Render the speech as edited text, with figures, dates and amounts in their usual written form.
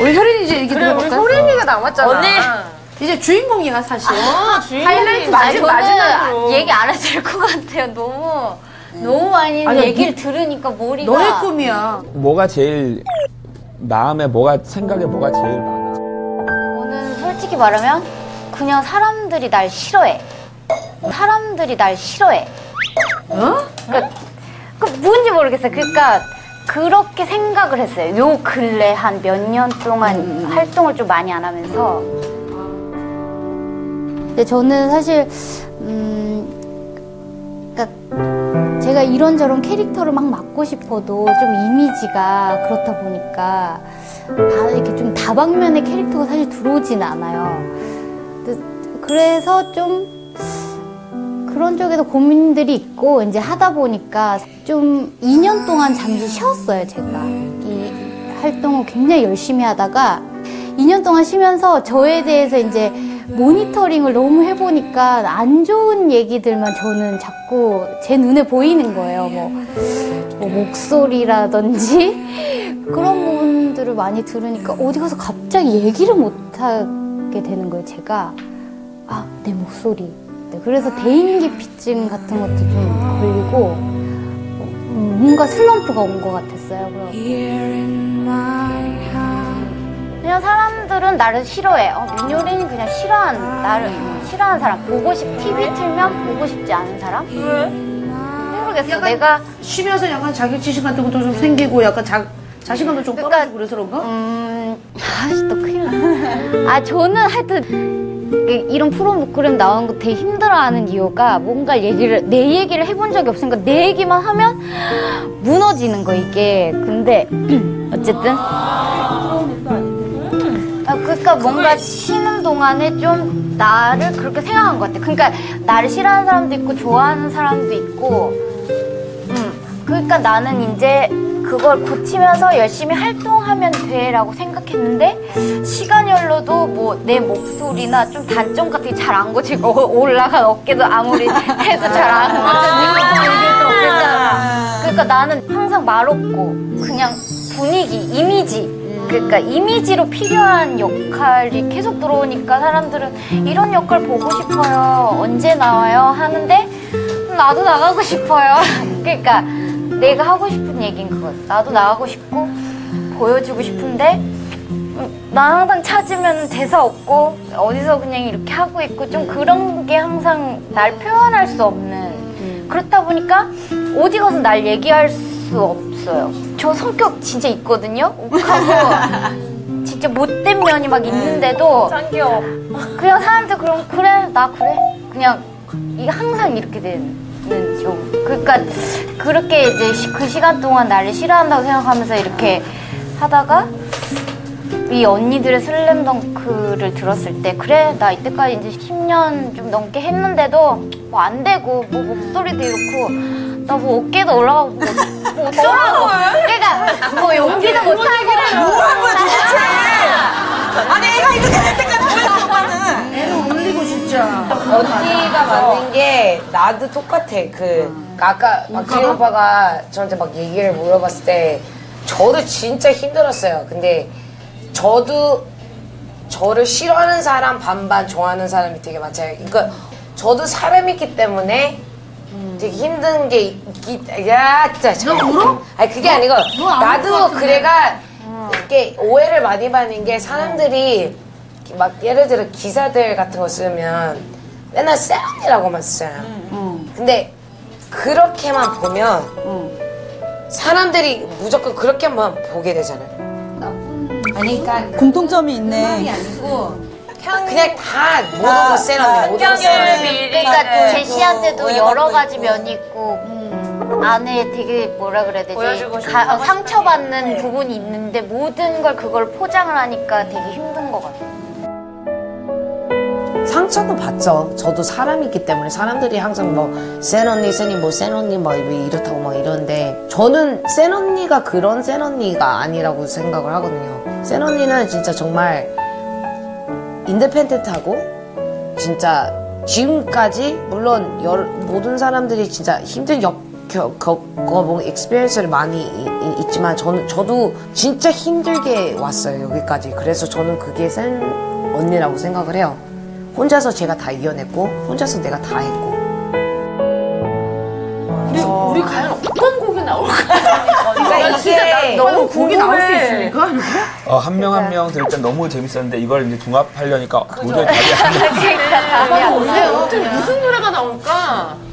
우리 효린이 이제 얘기 들어볼까? 그래, 효린이가 남았잖아. 언니. 이제 주인공이야, 사실. 아, 주인공이. 하이라이트 마지막으로. 얘기 안 해도 될 것 같아요. 너무 많이 아니, 얘기를 들으니까 머리가. 너의 꿈이야. 뭐가 제일 마음에, 뭐가 생각에 뭐가 제일 많아? 저는 솔직히 말하면 그냥 사람들이 날 싫어해. 사람들이 날 싫어해. 어? 그러니까 뭔지 모르겠어요. 그러니까 그렇게 생각을 했어요. 요 근래 한 몇 년 동안 활동을 좀 많이 안 하면서. 근데 저는 사실 그러니까 제가 이런저런 캐릭터를 막 맡고 싶어도 좀 이미지가 그렇다 보니까 다 이렇게 좀 다방면의 캐릭터가 사실 들어오진 않아요. 그래서 좀 그런 쪽에도 고민들이 있고 이제 하다 보니까 좀 2년 동안 잠시 쉬었어요. 제가 이 활동을 굉장히 열심히 하다가 2년 동안 쉬면서 저에 대해서 이제 모니터링을 너무 해보니까 안 좋은 얘기들만 저는 자꾸 제 눈에 보이는 거예요. 뭐 목소리라든지 그런 부분들을 많이 들으니까 어디 가서 갑자기 얘기를 못하게 되는 거예요. 제가 아, 내 목소리. 그래서 대인기피증 같은 것도 좀 걸리고 뭔가 슬럼프가 온 것 같았어요. 그냥 사람들은 나를 싫어해. 민효린이 그냥 싫어하는, 나를 싫어하는 사람. TV 틀면 보고 싶지 않은 사람? 모르겠어. 내가 쉬면서 약간 자격지심 같은 것도 좀 생기고 약간 자신감도 좀 떨어지고 그래서 그런가? 아씨 또 큰일 나. 아 저는 하여튼 이런 프로그램 나온 거 되게 힘들어하는 이유가 뭔가 내 얘기를 해본 적이 없으니까 내 얘기만 하면 무너지는 거 이게. 근데 어쨌든 그러니까 뭔가 쉬는 동안에 좀 나를 그렇게 생각한 것 같아. 그러니까 나를 싫어하는 사람도 있고 좋아하는 사람도 있고 그러니까 나는 이제 그걸 고치면서 열심히 활동하면 돼라고 생각했는데 시간열로도 뭐 내 목소리나 좀 단점 같은 게 잘 안 고치고 올라간 어깨도 아무리 해도 잘 안 고치고 그러니까 나는 항상 말없고 그냥 분위기, 이미지 그러니까 이미지로 필요한 역할이 계속 들어오니까 사람들은 이런 역할 보고 싶어요 언제 나와요 하는데 나도 나가고 싶어요. 그러니까 내가 하고 싶은 얘기인 그거. 나도 나가고 싶고 보여주고 싶은데 나 항상 찾으면 대사 없고 어디서 그냥 이렇게 하고 있고 좀 그런 게 항상 날 표현할 수 없는 그렇다 보니까 어디 가서 날 얘기할 수 없어요. 저 성격 진짜 있거든요. 욱하고 진짜 못된 면이 막 있는데도 참겨. 그냥 사람들 그럼 그래 나 그래 그냥 이게 항상 이렇게 되는. 좀 그러니까 그렇게 이제 그 시간 동안 나를 싫어한다고 생각하면서 이렇게 하다가 이 언니들의 슬램덩크를 들었을 때 그래 나 이때까지 이제 10년 좀 넘게 했는데도 뭐 안 되고 뭐 목소리도 이렇고 나 뭐 어깨도 올라가고 뭐 어쩌라고 그러니까 뭐 용기도 못하고 뭐 한 거야 도대체. 아니 애가 이렇게 될 때까지 왜 오빠는 애를 울리고 진짜 언니가 맞는 게 나도 똑같아. 아까 박재희 오빠가 저한테 막 얘기를 물어봤을 때 저도 진짜 힘들었어요. 근데 저도 저를 싫어하는 사람 반반 좋아하는 사람이 되게 많잖아요. 그러니까 저도 사람이기 때문에 되게 힘든 게 야 진짜 너 울어? 아니 그게 아니고 나도 그래가 이렇게 오해를 많이 받는 게 사람들이 막 예를 들어 기사들 같은 거 쓰면 맨날 쎄언니라고만 쓰잖아요. 근데 그렇게만 보면 사람들이 무조건 그렇게만 보게 되잖아요. 아니, 그러니까 공통점이 있네. 아니고 그냥 다 모두 쎄언니, 모두 쎄언니. 그러니까 제시한테도 여러 가지 면이 있고 안에 되게 뭐라 그래야 되지? 상처받는 부분이 있는데 모든 걸 그걸 포장을 하니까 되게 힘든 것 같아요. 상처도 받죠. 저도 사람이기 때문에 사람들이 항상 뭐 센 언니, 센이 뭐 센 언니 막 이렇다고 막 이러는데 저는 센 언니가 그런 센 언니가 아니라고 생각을 하거든요. 센 언니는 진짜 정말 인디펜던트하고 진짜 지금까지 물론 모든 사람들이 진짜 힘든 겪어본 익스피리언스를 많이 있지만 저도 진짜 힘들게 왔어요, 여기까지. 그래서 저는 그게 센 언니라고 생각을 해요. 혼자서 제가 다 이겨냈고 혼자서 내가 다 했고. 우리 과연 어떤 곡이 나올까? 그러니까 이게 너무 곡이 나올 수 있으니까 이렇게? 한 명 들을 땐 너무 재밌었는데 이걸 이제 종합하려니까 도저히 답이 안 나와요. 무슨 노래가 나올까?